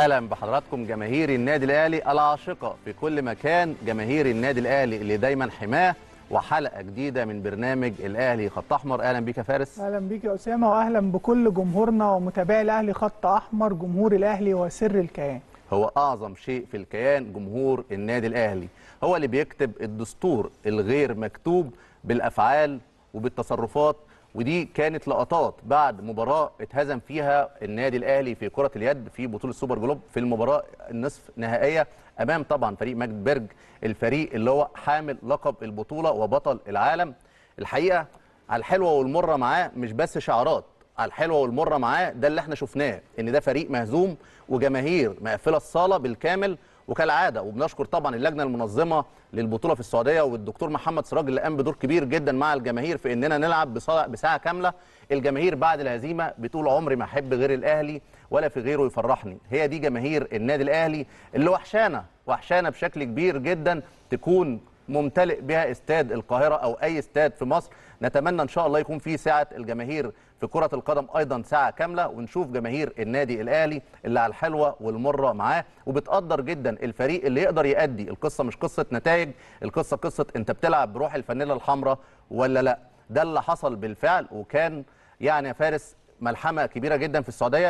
اهلا بحضراتكم جماهير النادي الاهلي العاشقه في كل مكان، جماهير النادي الاهلي اللي دايما حماه، وحلقه جديده من برنامج الاهلي خط احمر. اهلا بيك يا فارس. اهلا بيك يا اسامه، واهلا بكل جمهورنا ومتابعي الاهلي خط احمر. جمهور الاهلي هو سر الكيان، هو اعظم شيء في الكيان. جمهور النادي الاهلي هو اللي بيكتب الدستور الغير مكتوب بالافعال وبالتصرفات، ودي كانت لقطات بعد مباراه اتهزم فيها النادي الاهلي في كره اليد في بطوله السوبر جلوب، في المباراه النصف نهائيه امام طبعا فريق ماجدبرج، الفريق اللي هو حامل لقب البطوله وبطل العالم. الحقيقه على الحلوه والمره معاه، مش بس شعارات، على الحلوه والمره معاه ده اللي احنا شفناه، ان ده فريق مهزوم وجماهير مقفله الصاله بالكامل. وكالعاده وبنشكر طبعا اللجنه المنظمه للبطوله في السعوديه والدكتور محمد سراج اللي قام بدور كبير جدا مع الجماهير في اننا نلعب بساعه كامله. الجماهير بعد الهزيمه بتقول عمري ما احب غير الاهلي ولا في غيره يفرحني. هي دي جماهير النادي الاهلي اللي وحشانا بشكل كبير جدا، تكون ممتلئ بها استاد القاهره او اي استاد في مصر. نتمنى ان شاء الله يكون في ساعه الجماهير في كره القدم ايضا ساعه كامله، ونشوف جماهير النادي الاهلي اللي على الحلوه والمره معاه، وبتقدر جدا الفريق اللي يقدر يأدي. القصه مش قصه نتائج، القصه قصه انت بتلعب بروح الفانيله الحمراء ولا لا. ده اللي حصل بالفعل، وكان يعني يا فارس ملحمه كبيره جدا في السعوديه.